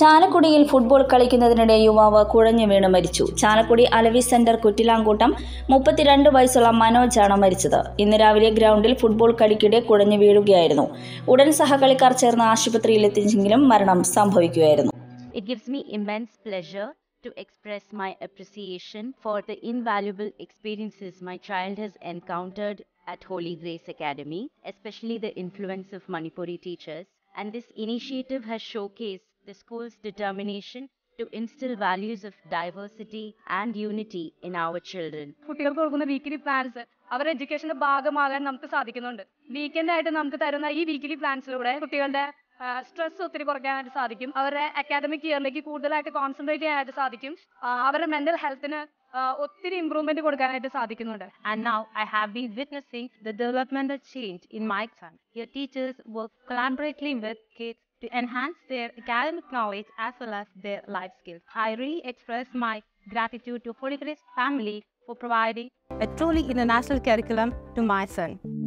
ചാലക്കുടിയിൽ ഫുട്ബോൾ കളിക്കുന്നതിനിടെ യുവാവ് കുഴഞ്ഞു വീണ് മരിച്ചു. ചാലക്കുടി അലവി സെന്റർ കുറ്റിലാങ്കൂട്ടം 32 വയസ്സുള്ള മനോജാണ് മരിച്ചത്. ഇന്ന് രാവിലെ ഗ്രൗണ്ടിൽ ഫുട്ബോൾ കളിക്കിടെ കുഴഞ്ഞു വീഴുകയായിരുന്നു. ഉടൻ സഹകളിക്കാർ ചേർന്ന് ആശുപത്രിയിലെത്തിച്ചെങ്കിലും മരണം സംഭവിക്കുകയായിരുന്നു. It gives me immense pleasure to express my appreciation for the invaluable experiences my child has encountered at Holy Grace Academy, especially the influence of Manipuri teachers. And this initiative has showcased the school's determination to instill values of diversity and unity in our children. കുട്ടികൾക്ക് കൊടുക്കുന്ന weekly plans അവരുടെ എഡ്യൂക്കേഷന്റെ ഭാഗമാകാൻ നമുക്ക് സാധിക്കുന്നുണ്ട്. Weekend ആയിട്ട് നമുക്ക് തരുന്ന ഈ വീക്കിലി പ്ലാൻസിലൂടെ കുട്ടികളുടെ സ്ട്രെസ് ഒത്തിരി കുറയ്ക്കാനായിട്ട് സാധിക്കും. അവരുടെ അക്കാദമിക് ഇയറിലേക്ക് കൂടുതലായിട്ട് കോൺസെൻട്രേറ്റ് ചെയ്യാനായിട്ട് സാധിക്കും. അവരുടെ മെന്റൽ ഹെൽത്തിന് ഒത്തിരി ഇംപ്രൂവ്മെന്റ് കൊടുക്കാനായിട്ട് സാധിക്കുന്നുണ്ട്. And now I have been witnessing the developmental change in my son. Here teachers work collaboratively with kids to enhance their academic knowledge as well as their life skills. I really express my gratitude to Holy Grace family for providing a truly international curriculum to my son.